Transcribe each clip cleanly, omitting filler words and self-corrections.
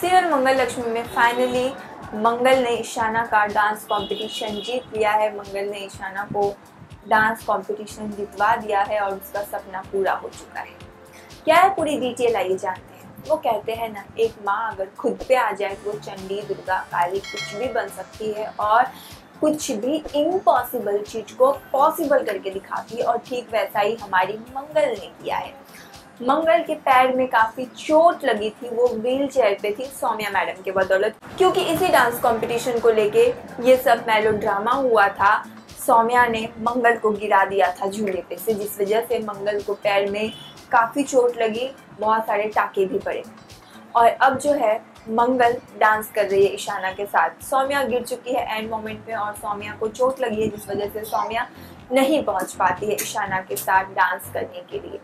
Serial मंगल लक्ष्मी में finally मंगल ने ईशाना का डांस कंपटीशन जीत लिया है। मंगल ने ईशाना को डांस कंपटीशन जितवा दिया है और उसका सपना पूरा हो चुका है। क्या है पूरी डिटेल आइए जानते हैं। वो कहते हैं ना, एक माँ अगर खुद पे आ जाए तो वो चंडी, दुर्गा, काली कुछ भी बन सकती है और कुछ भी इम्पॉसिबल चीज को पॉसिबल करके दिखाती है। और ठीक वैसा ही हमारी मंगल ने किया है। मंगल के पैर में काफी चोट लगी थी, वो व्हील चेयर पे थी सौम्या मैडम के बदौलत, क्योंकि इसी डांस कॉम्पिटिशन को लेके ये सब मेलोड्रामा हुआ था। सौम्या ने मंगल को गिरा दिया था झूले पे से, जिस वजह से मंगल को पैर में काफ़ी चोट लगी, बहुत सारे टाके भी पड़े। और अब जो है मंगल डांस कर रही है ईशाना के साथ। सौम्या गिर चुकी है एंड मोमेंट में और सौम्या को चोट लगी है, जिस वजह से सौम्या नहीं पहुंच पाती है ईशाना के साथ डांस करने के लिए।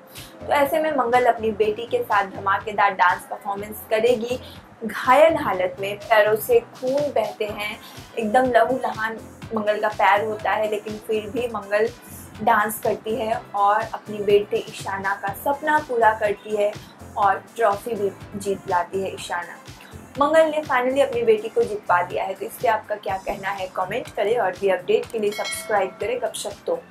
तो ऐसे में मंगल अपनी बेटी के साथ धमाकेदार डांस परफॉर्मेंस करेगी। घायल हालत में पैरों से खून बहते हैं, एकदम लहूलुहान मंगल का पैर होता है, लेकिन फिर भी मंगल डांस करती है और अपनी बेटी ईशाना का सपना पूरा करती है और ट्रॉफी भी जीत लाती है ईशाना। मंगल ने फाइनली अपनी बेटी को जितवा दिया है। तो इससे आपका क्या कहना है कमेंट करें और भी अपडेट के लिए सब्सक्राइब करें गपशप्तो।